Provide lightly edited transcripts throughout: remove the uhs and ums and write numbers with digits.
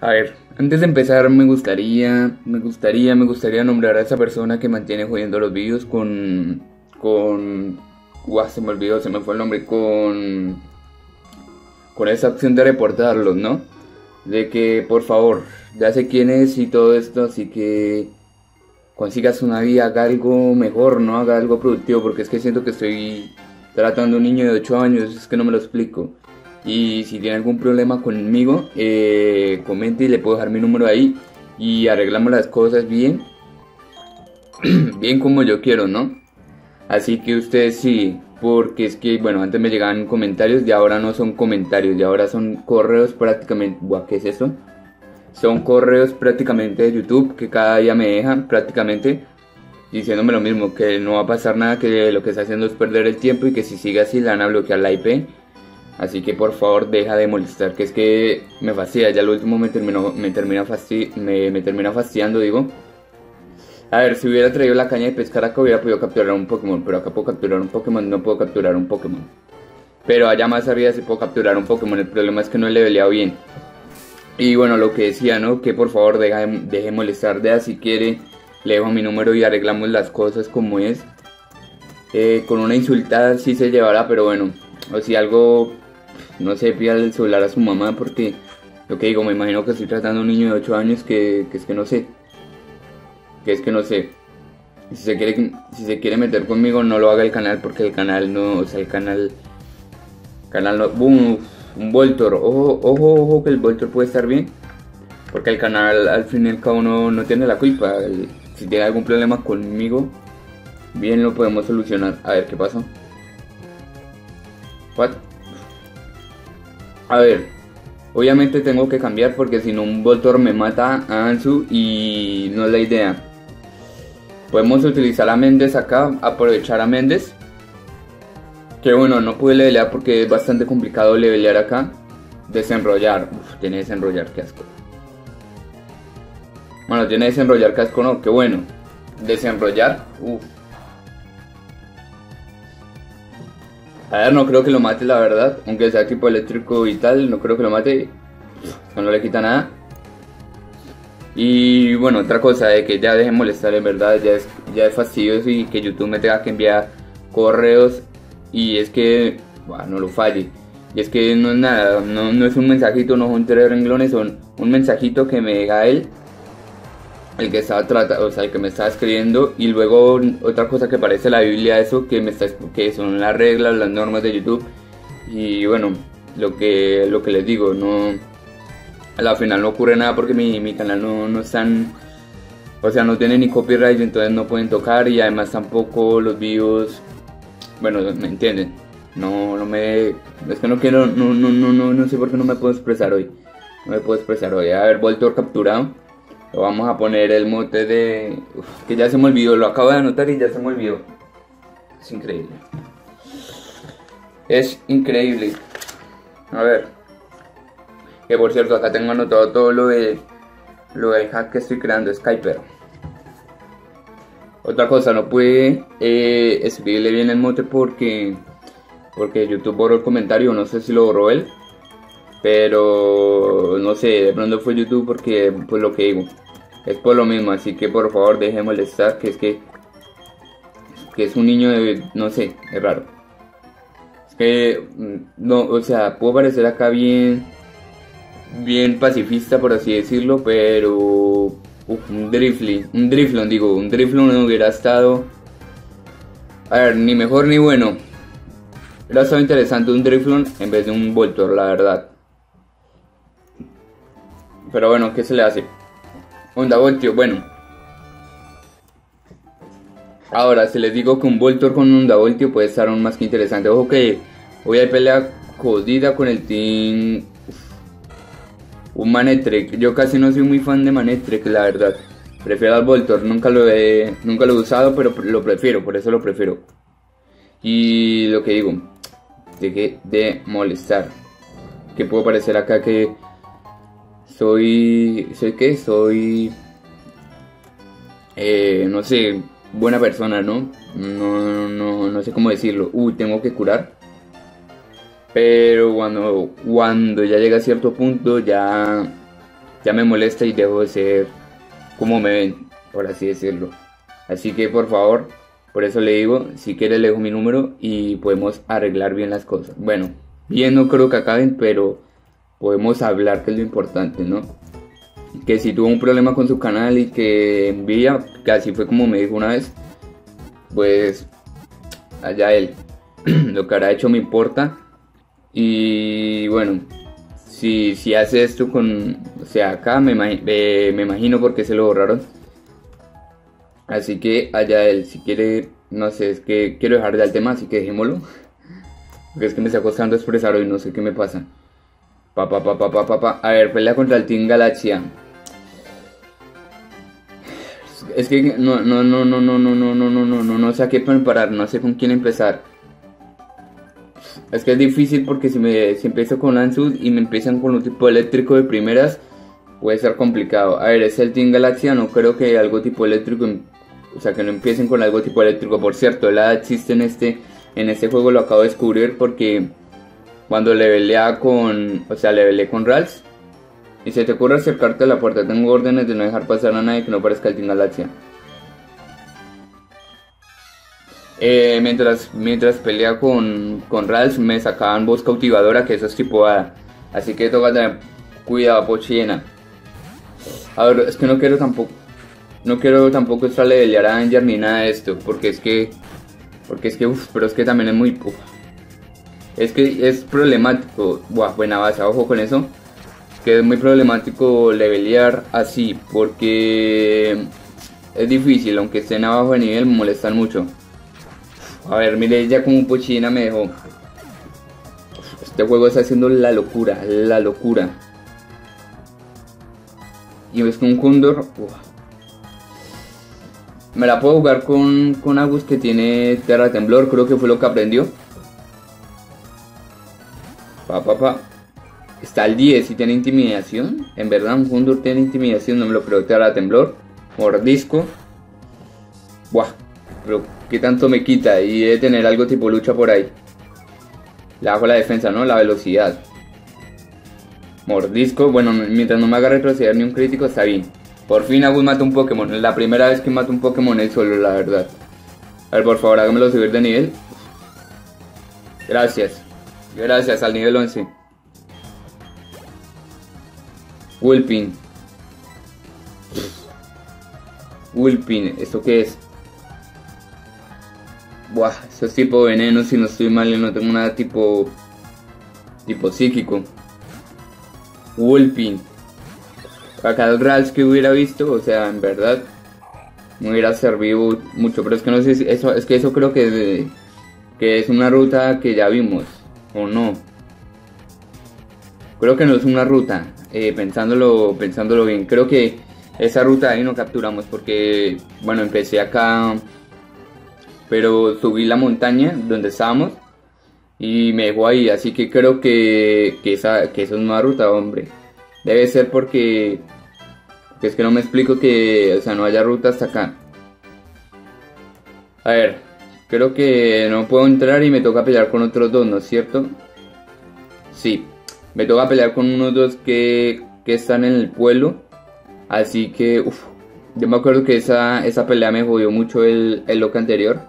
A ver, antes de empezar me gustaría nombrar a esa persona que mantiene jodiendo los vídeos con esa opción de reportarlos, ¿no? De que, por favor, ya sé quién es y todo esto, así que consigas una vida, haga algo mejor, ¿no? Haga algo productivo, porque es que siento que estoy tratando a un niño de 8 años, es que no me lo explico. Y si tiene algún problema conmigo, comente y le puedo dejar mi número ahí y arreglamos las cosas bien, bien como yo quiero, ¿no? Así que ustedes sí, porque es que, bueno, antes me llegaban comentarios y ahora no son comentarios, y ahora son correos prácticamente, buah, ¿qué es eso? Son correos prácticamente de YouTube que cada día me dejan prácticamente diciéndome lo mismo, que no va a pasar nada, que lo que está haciendo es perder el tiempo y que si sigue así le van a bloquear la IP. Así que por favor deja de molestar, que es que me fastidia, ya al último me termina fastidiando, digo. A ver, si hubiera traído la caña de pescar acá hubiera podido capturar un Pokémon, pero acá puedo capturar un Pokémon, no puedo capturar un Pokémon. Pero allá más arriba sí puedo capturar un Pokémon, el problema es que no le he leveleado bien. Y bueno, lo que decía, ¿no? Que por favor deje de molestar, de si quiere, le dejo mi número y arreglamos las cosas como es. Con una insultada sí se llevará, pero bueno, o si algo, no sé, pida el celular a su mamá, porque lo que digo, me imagino que estoy tratando a un niño de 8 años que es que no sé, si se quiere meter conmigo no lo haga el canal, porque el canal no, o sea, el canal no, boom, un Voltor, ojo, que el Voltor puede estar bien, porque el canal al fin y al cabo no tiene la culpa, si tiene algún problema conmigo, bien lo podemos solucionar. A ver, ¿qué pasó? What? A ver, obviamente tengo que cambiar porque si no un Voltor me mata a Anzu y no es la idea. Podemos utilizar a Méndez acá, aprovechar a Méndez. Que bueno, no pude levelear porque es bastante complicado levelear acá. Desenrollar, uff, tiene desenrollar, qué asco. Bueno, tiene desenrollar, qué asco no, qué bueno. Desenrollar, uff. A ver, no creo que lo mate la verdad, aunque sea tipo eléctrico y tal, no creo que lo mate, no le quita nada. Y bueno, otra cosa de que ya dejen molestar, en verdad, ya es fastidioso y que YouTube me tenga que enviar correos y es que, bueno, no lo falle. Y es que no es nada, no es un mensajito, no son 3 renglones, son un mensajito que me deja él, el que estaba tratando, o sea, el que me estaba escribiendo, y luego otra cosa que parece la Biblia, eso que son las reglas, las normas de YouTube, y bueno, lo que les digo, no, a la final no ocurre nada porque mi canal no están, o sea, no tiene ni copyright, entonces no pueden tocar y además tampoco los videos, bueno, me entienden, es que no quiero, no sé por qué no me puedo expresar hoy, a ver, Voltor capturado. Vamos a poner el mote de... Uf, que ya se me olvidó, lo acabo de anotar y ya se me olvidó. Es increíble. A ver. Que por cierto, acá tengo anotado todo lo del hack que estoy creando, Skyper. Otra cosa, no pude escribirle bien el mote porque YouTube borró el comentario, no sé si lo borró él. Pero no sé, de pronto fue YouTube porque pues lo que digo es por lo mismo, así que por favor dejen de molestar, que es un niño de, no sé, es raro. Es que no, o sea, puedo parecer acá bien pacifista por así decirlo, pero un driflon no hubiera estado, a ver, ni mejor ni bueno. Hubiera estado interesante un Driflon en vez de un Voltor, la verdad. Pero bueno, ¿qué se le hace? Onda Voltio, bueno. Ahora, si les digo que un Voltor con un Onda Voltio puede estar aún más que interesante. Ojo que hoy hay pelea jodida con el team... Uf. Un Manetrek. Yo casi no soy muy fan de Manetrek, la verdad. Prefiero al Voltor. Nunca lo he usado, pero lo prefiero. Por eso lo prefiero. Y lo que digo, deje de molestar. Que puedo parecer acá que... no sé, buena persona, ¿no? No sé cómo decirlo. Tengo que curar. Pero cuando ya llega a cierto punto, ya ya me molesta y dejo de ser como me ven, por así decirlo. Así que por favor, por eso le digo, si quieres le dejo mi número y podemos arreglar bien las cosas. Bueno, bien no creo que acaben, pero podemos hablar, que es lo importante, ¿no? Que si tuvo un problema con su canal y que envía, que así fue como me dijo una vez, pues allá él, lo que habrá hecho me importa. Y bueno, si hace esto con, o sea, acá me imagino porque se lo borraron. Así que allá él, si quiere, no sé, es que quiero dejar de al tema, así que dejémoslo. Porque es que me está costando expresar hoy, no sé qué me pasa. A ver, pelea contra el Team Galaxia. Es que no sé a qué preparar, no sé con quién empezar. Es que es difícil porque si empiezo con Ansud y me empiezan con un tipo eléctrico de primeras, puede ser complicado. A ver, es el Team Galaxia, no creo que algo tipo eléctrico, o sea, que no empiecen con algo tipo eléctrico. Por cierto, el hada existe en este juego, lo acabo de descubrir porque cuando levelé con Rals, y se te ocurre acercarte a la puerta, tengo órdenes de no dejar pasar a nadie que no parezca el Team Galaxia. Mientras pelea con Rals me sacaban voz cautivadora, que eso es tipo hada. Así que toca tener cuidado, pochina. A ver, es que no quiero tampoco extra levelear a Danger ni nada de esto, porque es que uff, pero es que también es muy poco. Es que es problemático. Buah, buena base, ojo con eso, que es muy problemático levelear así, porque es difícil, aunque estén abajo de nivel, me molestan mucho. A ver, mire, ya como un pochina me dejó. Este juego está haciendo la locura, la locura. Y ves con un Condor. Me la puedo jugar con Agus, que tiene Terra Temblor, creo que fue lo que aprendió. Está al 10 y tiene intimidación. En verdad, un Condor tiene intimidación, no me lo creo. Terra Temblor, Mordisco. Buah, pero ¿qué tanto me quita? Y debe tener algo tipo lucha por ahí. Le hago la defensa, ¿no? La velocidad. Mordisco. Bueno, mientras no me haga retroceder ni un crítico, está bien. Por fin Agus mata un Pokémon. Es la primera vez que mato un Pokémon él solo, la verdad. A ver, por favor, hágamelo subir de nivel. Gracias. Gracias, al nivel 11. Wulpin. ¿Esto qué es? Buah, eso es tipo veneno, si no estoy mal, yo no tengo nada tipo psíquico. Wulpin. Acá el Rals que hubiera visto, o sea, en verdad me hubiera servido mucho, pero es que no sé si eso, es que eso creo que es una ruta que ya vimos, o no. Creo que no es una ruta, pensándolo bien, creo que esa ruta ahí no capturamos porque, bueno, empecé acá, pero subí la montaña donde estábamos y me dejó ahí, así que creo que eso es una ruta, hombre. Debe ser porque es que no me explico que, o sea, no haya ruta hasta acá. A ver, creo que no puedo entrar y me toca pelear con otros dos, ¿no es cierto? Sí, me toca pelear con unos dos que están en el pueblo, así que, uff. Yo me acuerdo que esa pelea me jodió mucho el loco anterior.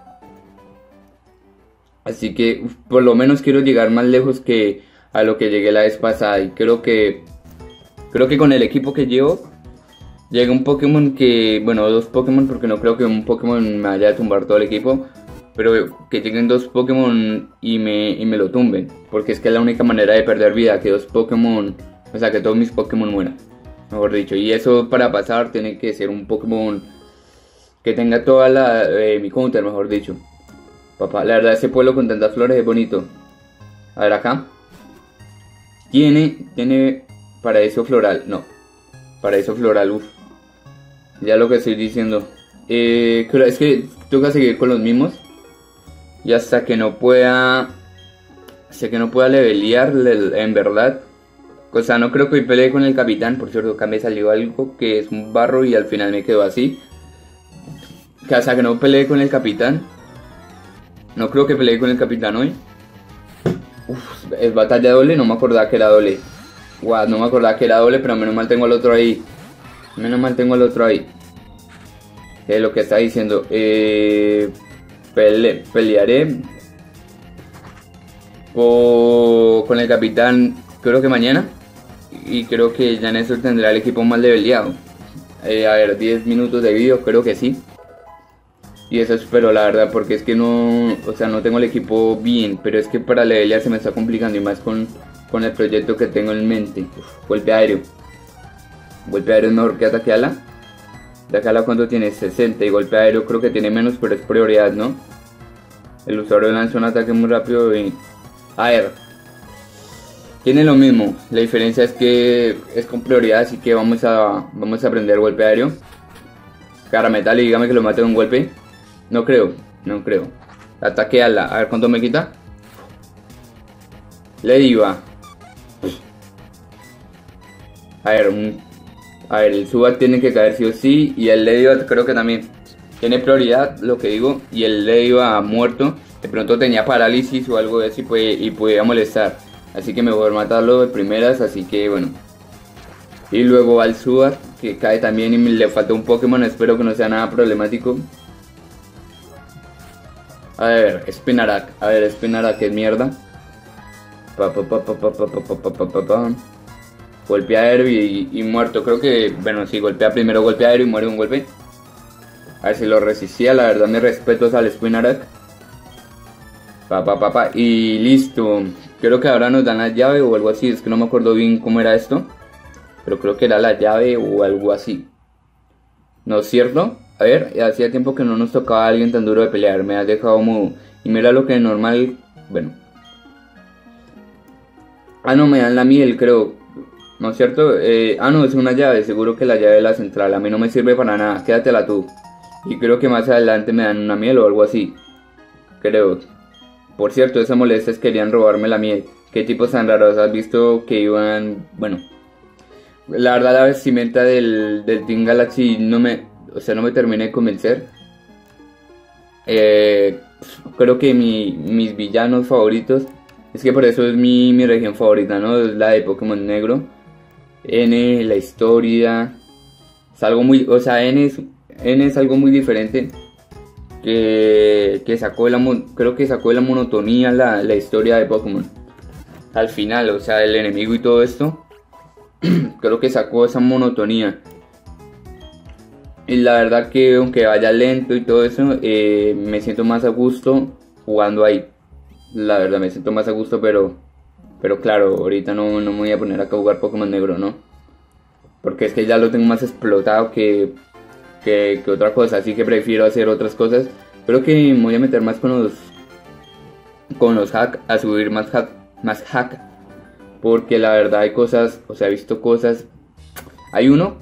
Así que por lo menos quiero llegar más lejos que a lo que llegué la vez pasada. Y creo que con el equipo que llevo, llega un Pokémon que, bueno, dos Pokémon, porque no creo que un Pokémon me vaya a tumbar todo el equipo. Pero que lleguen dos Pokémon y me lo tumben. Porque es que es la única manera de perder vida, que dos Pokémon, o sea, que todos mis Pokémon mueran. Mejor dicho, y eso para pasar tiene que ser un Pokémon que tenga toda mi counter, mejor dicho. Papá, la verdad ese pueblo con tantas flores es bonito. A ver acá. Tiene paraíso floral, no. Paraíso floral, uff. Ya lo que estoy diciendo. Es que toca seguir con los mismos. Y hasta que no pueda... Sé que no pueda levelear, en verdad. O sea, no creo que hoy peleé con el capitán. Por cierto, acá me salió algo que es un barro y al final me quedó así. Que hasta que no peleé con el capitán. No creo que peleé con el capitán hoy. Uf, es batalla doble, no me acordaba que era doble. Guau, wow, no me acordaba que era doble, pero menos mal tengo al otro ahí. Menos mal tengo al otro ahí. ¿Qué es lo que está diciendo? Pelearé con el capitán, creo que mañana. Y creo que ya en eso tendrá el equipo más leveleado. A ver, 10 minutos de vídeo, creo que sí. Y eso espero, la verdad, porque es que no, o sea, no tengo el equipo bien, pero es que para levelear se me está complicando y más con el proyecto que tengo en mente. Uf, golpe aéreo. Golpe aéreo es mejor que ataque ala. De acá a la cuando tiene 60 y golpe aéreo creo que tiene menos, pero es prioridad, ¿no? El usuario lanza un ataque muy rápido y... A ver, tiene lo mismo, la diferencia es que es con prioridad, así que vamos a aprender golpe aéreo. Cara metal y dígame que lo mate de un golpe. No creo, no creo. Ataque ala, a ver cuánto me quita. Le iba. A ver, el subac tiene que caer sí o sí. Y el le iba creo que también tiene prioridad, lo que digo. Y el le iba muerto. De pronto tenía parálisis o algo de eso y podía molestar. Así que me voy a matarlo de primeras. Así que bueno. Y luego va el subac que cae también y le falta un Pokémon. Espero que no sea nada problemático. A ver, Spinarak, que mierda. Golpea aéreo y muerto. Creo que, bueno, si sí, golpea primero golpe aéreo y muere un golpe. A ver si lo resistía. La verdad, mis respetos al Spinarak. Y listo. Creo que ahora nos dan la llave o algo así. Es que no me acuerdo bien cómo era esto. Pero creo que era la llave o algo así. ¿No es cierto? A ver, hacía tiempo que no nos tocaba a alguien tan duro de pelear. Me has dejado mudo. Y mira lo que es normal. Bueno. Ah, no, me dan la miel, creo. ¿No es cierto? No, es una llave. Seguro que la llave de la central. A mí no me sirve para nada. Quédatela tú. Y creo que más adelante me dan una miel o algo así. Creo. Por cierto, esas molestias querían robarme la miel. ¿Qué tipos tan raros? ¿Has visto que iban...? Bueno. La verdad, la vestimenta del Team Galaxy no me... O sea, no me terminé de convencer. Creo que mis villanos favoritos... Es que por eso es mi región favorita, ¿no? Es la de Pokémon Negro. N, la historia. Es algo muy... O sea, N es algo muy diferente. Que sacó creo que sacó de la monotonía la historia de Pokémon. Al final, o sea, el enemigo y todo esto. Creo que sacó esa monotonía. Y la verdad que aunque vaya lento y todo eso, me siento más a gusto jugando ahí. La verdad me siento más a gusto, pero claro, ahorita no me voy a poner acá a jugar Pokémon Negro, ¿no? Porque es que ya lo tengo más explotado que otra cosa, así que prefiero hacer otras cosas. Creo que me voy a meter más con los hacks, a subir más hack. Porque la verdad hay cosas, o sea, he visto cosas. Hay uno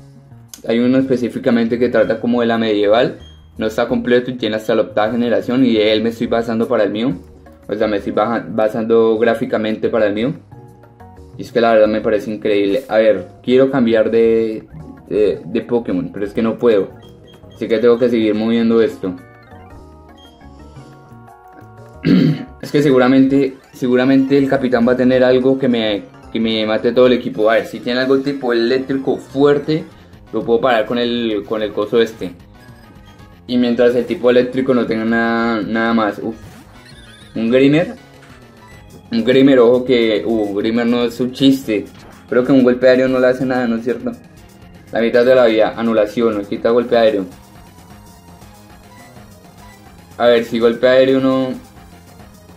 específicamente que trata como de la medieval. No está completo y tiene hasta la 8ª generación y de él me estoy basando para el mío. O sea, me estoy basando gráficamente para el mío. Y es que la verdad me parece increíble. A ver, quiero cambiar de Pokémon, pero es que no puedo. Así que tengo que seguir moviendo esto. Es que seguramente el capitán va a tener algo que me mate todo el equipo. A ver, si tiene algo tipo eléctrico fuerte, lo puedo parar con el coso este. Y mientras el tipo eléctrico no tenga nada más. Uf. Un Grimer, ojo que... Grimer no es un chiste. Creo que un golpe aéreo no le hace nada, ¿no es cierto? La mitad de la vida, anulación, nos quita golpe aéreo. A ver, si golpe aéreo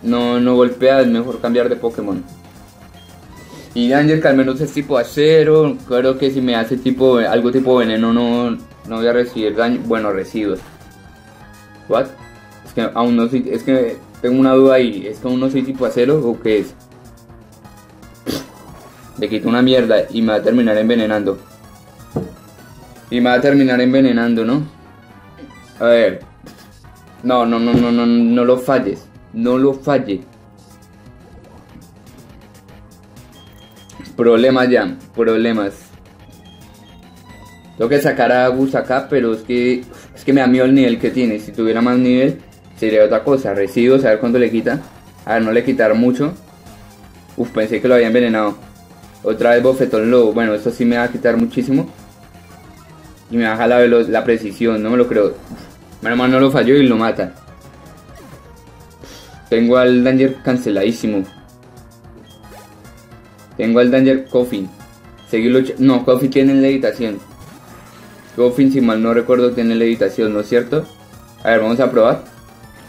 no golpea, es mejor cambiar de Pokémon. Y Danger, que al menos es tipo acero. Creo que si me hace algo tipo veneno no voy a recibir daño. Bueno, residuos. ¿What? Es que aún no soy... Es que tengo una duda ahí. ¿Es que aún no soy tipo acero o qué es? Le quito una mierda y me va a terminar envenenando. ¿No? A ver. No lo falles. No lo falle. Problemas ya. Tengo que sacar a Gus acá, pero es que me da miedo el nivel que tiene. Si tuviera más nivel sería otra cosa. Residuos, a ver cuánto le quita. A ver, no le quitar mucho. Uf, pensé que lo había envenenado. Otra vez bofetón lobo. Bueno, esto sí me va a quitar muchísimo. Y me baja la precisión, no me lo creo. Menos mal no lo falló y lo mata. Tengo al Danger canceladísimo. Tengo al Danger Coffin. Seguirlo. No, Coffin tiene levitación. Coffin, si mal no recuerdo, tiene levitación, ¿no es cierto? A ver, vamos a probar.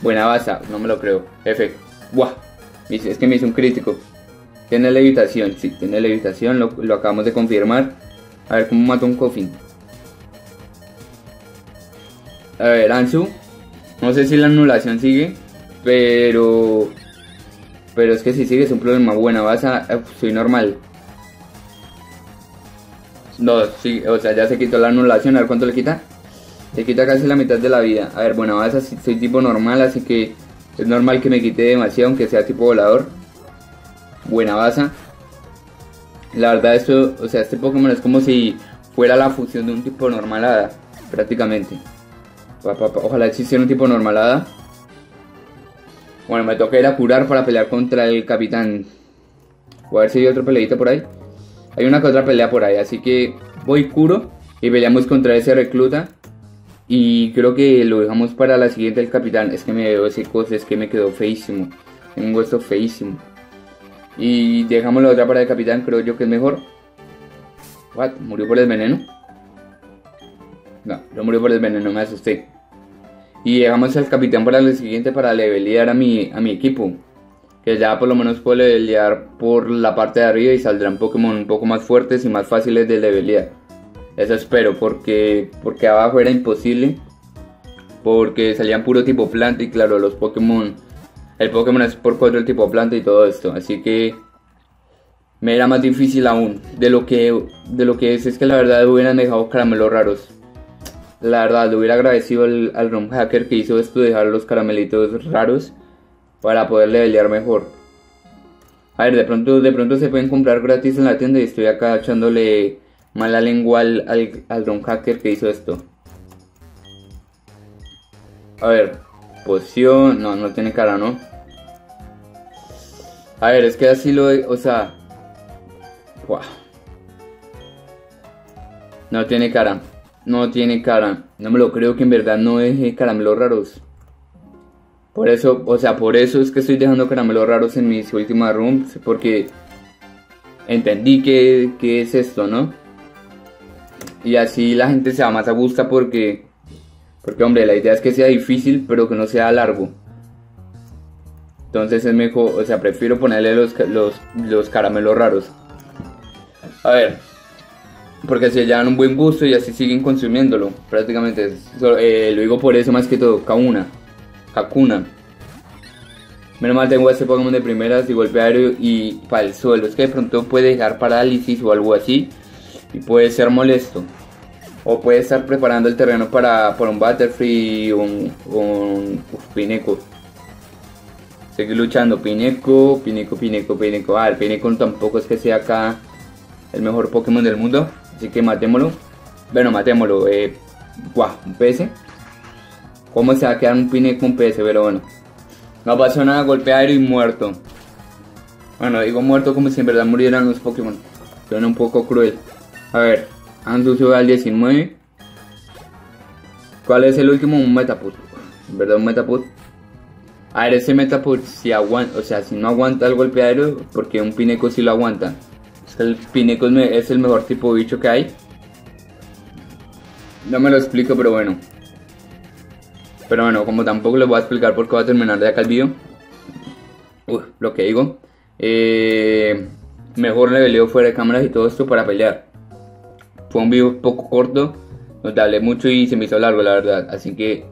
Buena baza, no me lo creo. F. ¡Buah! Es que me hizo un crítico. Tiene levitación, sí, tiene levitación. Lo acabamos de confirmar. A ver cómo mato un Coffin. A ver, Anzu. No sé si la anulación sigue. Pero es que si sigue es un problema. Buena baza, soy normal. No, sí, o sea, ya se quitó la anulación. A ver cuánto le quita. Le quita casi la mitad de la vida. A ver, buena baza, soy tipo normal, así que es normal que me quite demasiado, aunque sea tipo volador. Buena baza. La verdad, esto, o sea, este Pokémon es como si fuera la fusión de un tipo normalada, prácticamente. Ojalá existiera un tipo normalada. Bueno, me toca ir a curar para pelear contra el capitán. Voy a ver si hay otra peleita por ahí. Hay una que otra pelea por ahí, así que voy, curo y peleamos contra ese recluta. Y creo que lo dejamos para la siguiente, el capitán. Es que me veo ese cosa, es que me quedó feísimo. Tengo esto feísimo. Y dejamos la otra para el capitán, creo yo que es mejor. What? ¿Murió por el veneno? No, no murió por el veneno, me asusté. Y dejamos al capitán para el siguiente, para levelear a mi equipo. Que ya por lo menos puedo levelear por la parte de arriba y saldrán Pokémon un poco más fuertes y más fáciles de levelear. Eso espero, porque abajo era imposible. Porque salían puro tipo planta y claro, los Pokémon... El Pokémon es por 4 el tipo planta y todo esto, así que... Me era más difícil aún. De lo que es que la verdad hubieran dejado caramelos raros. La verdad, le hubiera agradecido al ROM hacker que hizo esto, dejar los caramelitos raros para poder levelear mejor. A ver, de pronto se pueden comprar gratis en la tienda y estoy acá echándole mala lengua al ROM hacker que hizo esto. A ver, poción... No, no tiene cara, ¿no? A ver, es que así lo... O sea... Uah. No tiene cara. No tiene cara, no me lo creo que en verdad no deje caramelos raros. Por eso, o sea, por eso es que estoy dejando caramelos raros en mis últimas rooms. Porque entendí que es esto, ¿no? Y así la gente se va más a gusto porque hombre, la idea es que sea difícil, pero que no sea largo. Entonces es mejor, o sea, prefiero ponerle los caramelos raros. A ver... Porque se llevan un buen gusto y así siguen consumiéndolo. Prácticamente lo digo por eso más que todo. Kakuna. Menos mal tengo a este Pokémon de primeras y golpe aéreo y para el suelo. Es que de pronto puede dejar parálisis o algo así. Y puede ser molesto. O puede estar preparando el terreno para un Butterfree o un Pineco. Seguir luchando. Pineco. Ah, el Pineco tampoco es que sea acá el mejor Pokémon del mundo. Así que matémoslo. Bueno, matémoslo. Guau, un PS. ¿Cómo se va a quedar un Pineco con un PS? Pero bueno. No pasó nada, golpe aéreo y muerto. Bueno, digo muerto como si en verdad murieran los Pokémon. Suena un poco cruel. A ver, Anzu sube al 19. ¿Cuál es el último? Un Metapod. En verdad un Metapod. A ver, ese Metapod si aguanta. O sea, si no aguanta el golpe aéreo, porque un Pineco sí lo aguanta. El Pineco es el mejor tipo de bicho que hay. No me lo explico, pero bueno. Pero bueno, como tampoco les voy a explicar porque va a terminar de acá el video. Lo que digo. Mejor leveleo fuera de cámaras y todo esto para pelear. Fue un video poco corto. No te hablé mucho y se me hizo largo, la verdad. Así que